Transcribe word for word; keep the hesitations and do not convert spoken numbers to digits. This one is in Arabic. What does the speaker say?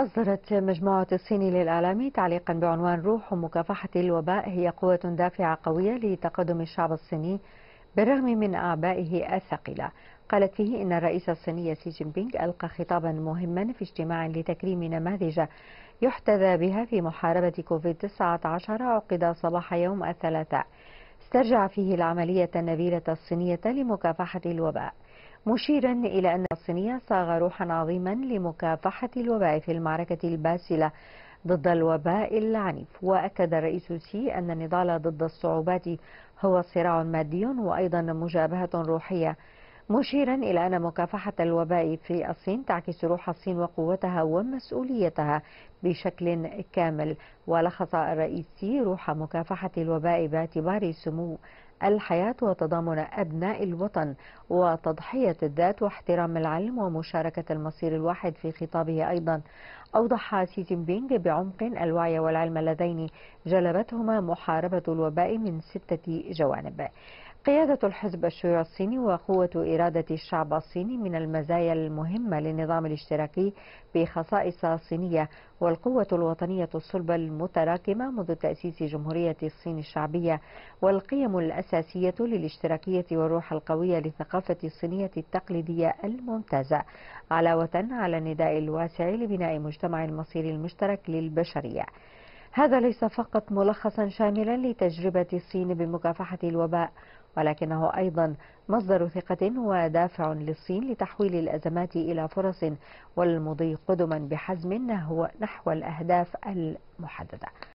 أصدرت مجموعة الصين للإعلام تعليقا بعنوان روح مكافحة الوباء هي قوة دافعة قوية لتقدم الشعب الصيني بالرغم من أعبائه الثقيلة. قالت فيه إن الرئيس الصيني شي جين بينغ ألقى خطابا مهما في اجتماع لتكريم نماذج يحتذى بها في محاربة كوفيد تسعة عشر عقد صباح يوم الثلاثاء، استرجع فيه العملية النبيلة الصينية لمكافحة الوباء، مشيرا إلى أن الصينية صاغ روحا عظيما لمكافحة الوباء في المعركة الباسلة ضد الوباء العنيف. وأكد الرئيس شي أن النضال ضد الصعوبات هو صراع مادي وأيضا مجابهة روحية، مشيرا إلى أن مكافحة الوباء في الصين تعكس روح الصين وقوتها ومسؤوليتها بشكل كامل. ولخص الرئيس شي روح مكافحة الوباء باعتبار سمو الحياة وتضامن أبناء الوطن وتضحية الذات واحترام العلم ومشاركة المصير الواحد. في خطابه أيضا أوضح شي جين بينغ بعمق الوعي والعلم اللذين جلبتهما محاربة الوباء من ستة جوانب: قيادة الحزب الشيوعي الصيني وقوة إرادة الشعب الصيني من المزايا المهمة للنظام الاشتراكي بخصائص صينية، والقوة الوطنية الصلبة المتراكمة منذ تأسيس جمهورية الصين الشعبية، والقيم الأساسية للاشتراكية والروح القوية للثقافة الصينية التقليدية الممتازة، علاوة على النداء الواسع لبناء مجتمع المصير المشترك للبشرية. هذا ليس فقط ملخصا شاملا لتجربة الصين بمكافحة الوباء، ولكنه أيضا مصدر ثقة ودافع للصين لتحويل الأزمات إلى فرص والمضي قدما بحزم نحو الأهداف المحددة.